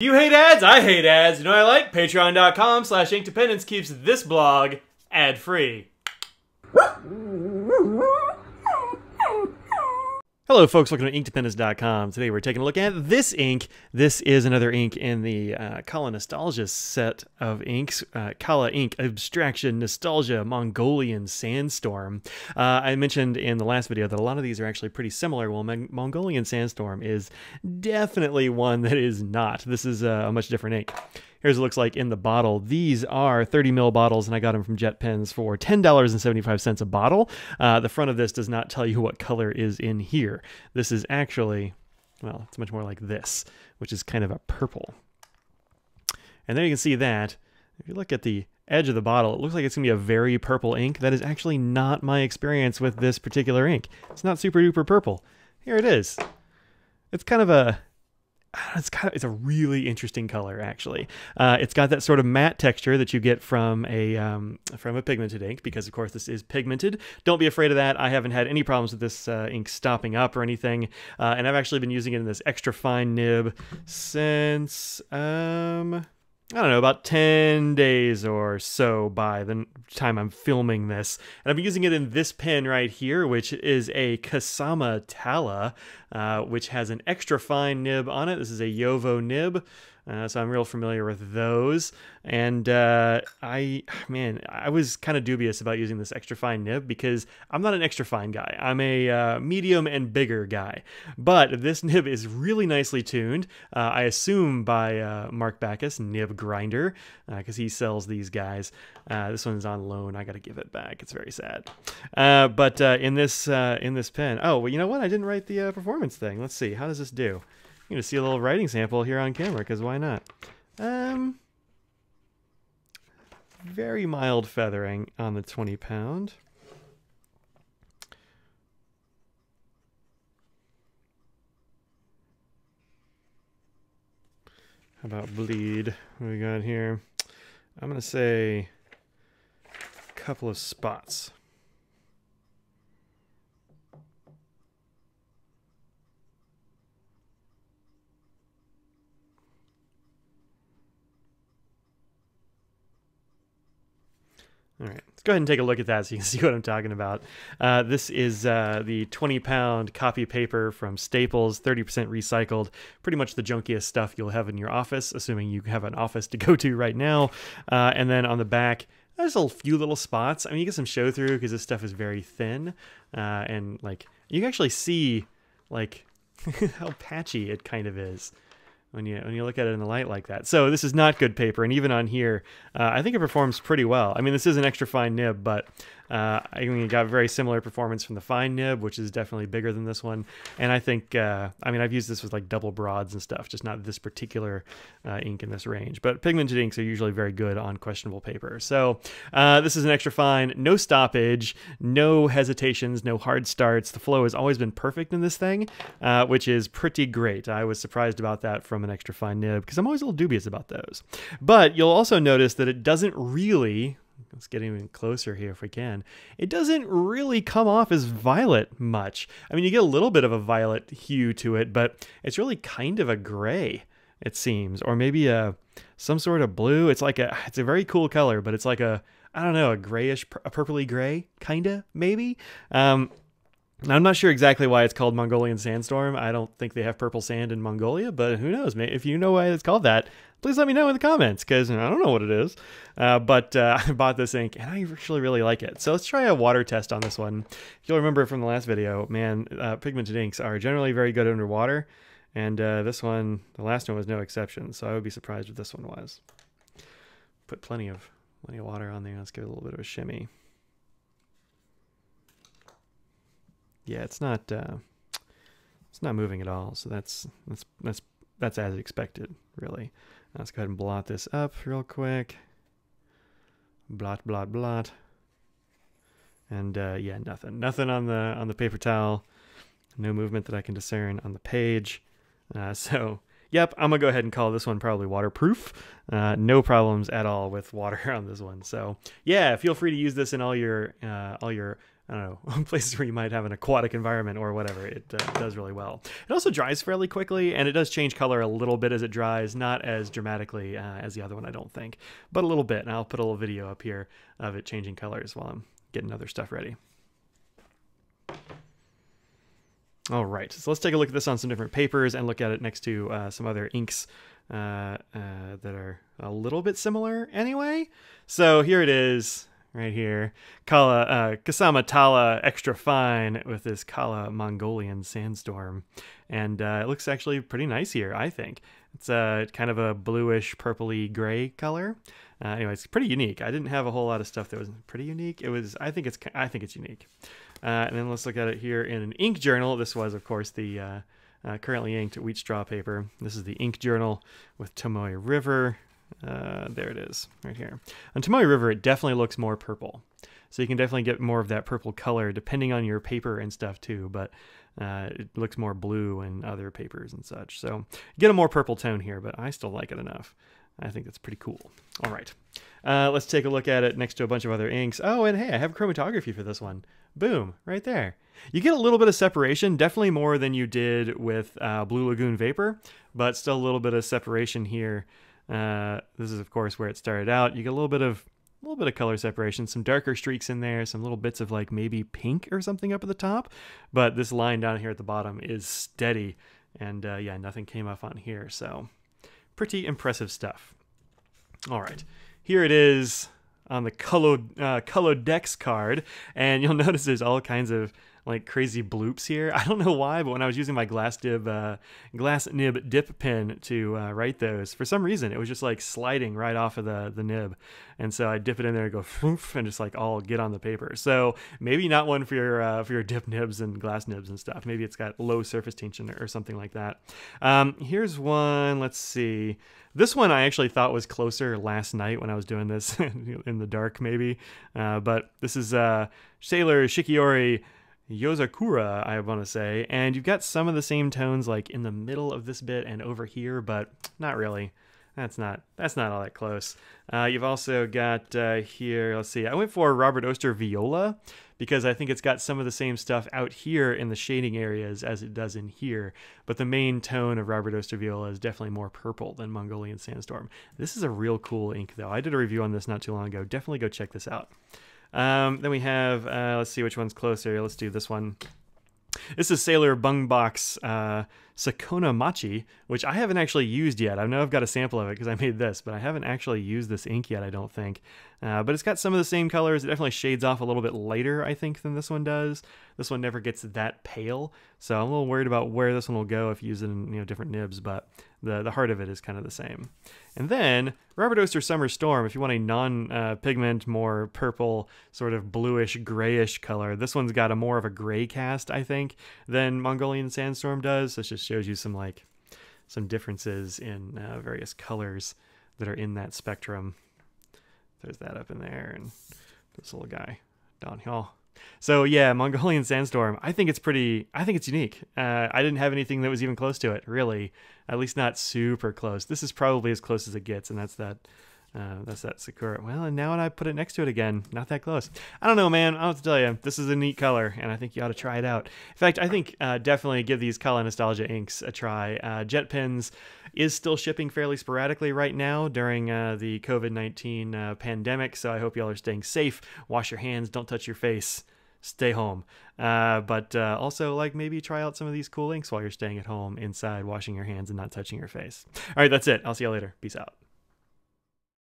You hate ads? I hate ads. You know what I like? Patreon.com/Inkdependence keeps this blog ad-free. Hello folks, welcome to Inkdependence.com. Today we're taking a look at this ink. This is another ink in the Kala Nostalgia set of inks. Kala Ink Abstraction Nostalgia Mongolian Sandstorm. I mentioned in the last video that a lot of these are actually pretty similar. Well, Mongolian Sandstorm is definitely one that is not. This is a much different ink. Here's what it looks like in the bottle. These are 30 ml bottles, and I got them from JetPens for $10.75 a bottle. The front of this does not tell you what color is in here. This is actually, well, it's much more like this, which is kind of a purple. And there you can see that. If you look at the edge of the bottle, it looks like it's going to be a very purple ink. That is actually not my experience with this particular ink. It's not super duper purple. Here it is. It's kind of a... it's a really interesting color, actually. It's got that sort of matte texture that you get from a pigmented ink, because of course this is pigmented. Don't be afraid of that. I haven't had any problems with this ink stopping up or anything, and I've actually been using it in this extra fine nib since I don't know, about 10 days or so by the time I'm filming this. And I've been using it in this pen right here, which is a Kasama Tala, which has an extra fine nib on it. This is a Yovo nib, so I'm real familiar with those. And I was kind of dubious about using this extra fine nib because I'm not an extra fine guy. I'm a medium and bigger guy. But this nib is really nicely tuned, I assume by Mark Backus, nib grinder, because he sells these guys. This one's on loan. I got to give it back. It's very sad. But in this pen, oh well, you know what? I didn't write the performance thing. Let's see. How does this do? You're gonna see a little writing sample here on camera, because why not? Very mild feathering on the 20-pound. How about bleed? What do we got here? I'm gonna say a couple of spots. All right, let's go ahead and take a look at that so you can see what I'm talking about. This is the 20-pound copy paper from Staples, 30% recycled. Pretty much the junkiest stuff you'll have in your office, assuming you have an office to go to right now. And then on the back, there's a few little spots. I mean, you get some show through because this stuff is very thin. And like you can actually see like how patchy it kind of is when you look at it in the light like that. So this is not good paper, and even on here, I think it performs pretty well. I mean, this is an extra fine nib, but I mean, it got very similar performance from the fine nib, which is definitely bigger than this one. And I think, I mean, I've used this with like double broads and stuff, just not this particular ink in this range. But pigmented inks are usually very good on questionable paper. So this is an extra fine, no stoppage, no hesitations, no hard starts. The flow has always been perfect in this thing, which is pretty great. I was surprised about that from an extra fine nib, because I'm always a little dubious about those. But you'll also notice that it doesn't really... Let's get even closer here if we can. It doesn't really come off as violet much. I mean, you get a little bit of a violet hue to it, but it's really kind of a gray, it seems, or maybe some sort of blue. It's like it's a very cool color, but it's like a, I don't know, a grayish, a purpley gray, kinda, maybe. Now, I'm not sure exactly why it's called Mongolian Sandstorm. I don't think they have purple sand in Mongolia, but who knows? If you know why it's called that, please let me know in the comments, because I don't know what it is. But I bought this ink, and I actually really like it. So let's try a water test on this one. If you'll remember from the last video, man, pigmented inks are generally very good underwater, and this one, the last one was no exception, so I would be surprised if this one was. Put plenty of water on there. Let's give it a little bit of a shimmy. Yeah, it's not moving at all. So that's as expected, really. Now let's go ahead and blot this up real quick. Blot, blot, blot. And yeah, nothing on the paper towel. No movement that I can discern on the page. So yep, I'm gonna go ahead and call this one probably waterproof. No problems at all with water on this one. So yeah, feel free to use this in all your I don't know, places where you might have an aquatic environment or whatever, it does really well. It also dries fairly quickly, and it does change color a little bit as it dries, not as dramatically as the other one, I don't think, but a little bit. And I'll put a little video up here of it changing colors while I'm getting other stuff ready. All right, so let's take a look at this on some different papers and look at it next to some other inks that are a little bit similar anyway. So here it is. Right here, Kasama Tala Extra Fine with this Kala Mongolian Sandstorm. And it looks actually pretty nice here, I think. It's kind of a bluish, purpley gray color. Anyway, it's pretty unique. I didn't have a whole lot of stuff that was pretty unique. It was, I think it's unique. And then let's look at it here in an ink journal. This was, of course, the currently inked wheat straw paper. This is the ink journal with Tomoe River. There it is right here. On Tomoe River, it definitely looks more purple. So you can definitely get more of that purple color depending on your paper and stuff too, but it looks more blue in other papers and such. So you get a more purple tone here, but I still like it enough. I think that's pretty cool. All right, let's take a look at it next to a bunch of other inks. Oh, and hey, I have chromatography for this one. Boom, right there. You get a little bit of separation, definitely more than you did with Blue Lagoon Vapor, but still a little bit of separation here. This is, of course, where it started out. You get a little bit of color separation, some darker streaks in there, some little bits of like maybe pink or something up at the top. But this line down here at the bottom is steady, and yeah, nothing came off on here. So pretty impressive stuff. All right, here it is on the Colodex card, and you'll notice there's all kinds of like crazy bloops here. I don't know why, but when I was using my glass nib dip pen to write those, for some reason it was just like sliding right off of the nib, and so I dip it in there and go foof, and just like all get on the paper. So maybe not one for your dip nibs and glass nibs and stuff. Maybe it's got low surface tension or something like that. Here's one. Let's see. This one I actually thought was closer last night when I was doing this in the dark, maybe. But this is Sailor Shikiori. Yozakura, I want to say, and you've got some of the same tones like in the middle of this bit and over here, but not really. That's not all that close. You've also got here, let's see, I went for Robert Oster Viola because I think it's got some of the same stuff out here in the shading areas as it does in here, but the main tone of Robert Oster Viola is definitely more purple than Mongolian Sandstorm. This is a real cool ink though. I did a review on this not too long ago. Definitely go check this out. Then we have, let's see which one's closer. Let's do this one. This is Sailor Bungbox Sakonamachi, which I haven't actually used yet. I know I've got a sample of it because I made this, but I haven't actually used this ink yet, I don't think. But it's got some of the same colors. It definitely shades off a little bit lighter, I think, than this one does. This one never gets that pale, so I'm a little worried about where this one will go if you use it in different nibs, but the heart of it is kind of the same. And then Robert Oster Summer Storm, if you want a non-pigment, more purple, sort of bluish, grayish color, this one's got a more of a gray cast, I think, than Mongolian Sandstorm does. So it just shows you some differences in various colors that are in that spectrum. There's that up in there, and this little guy down here. So yeah, Mongolian Sandstorm, I think it's unique. I didn't have anything that was even close to it, really, at least not super close. This is probably as close as it gets, and that's that Sakura. Well, and now when I put it next to it again, not that close. I don't know, man. I don't have to tell you, this is a neat color, and I think you ought to try it out. In fact, I think definitely give these Kala Nostalgia inks a try. JetPens is still shipping fairly sporadically right now during the COVID-19 pandemic, so I hope y'all are staying safe. Wash your hands, don't touch your face, stay home. But also, like, maybe try out some of these cool inks while you're staying at home inside, washing your hands and not touching your face. All right, that's it. I'll see y'all later. Peace out.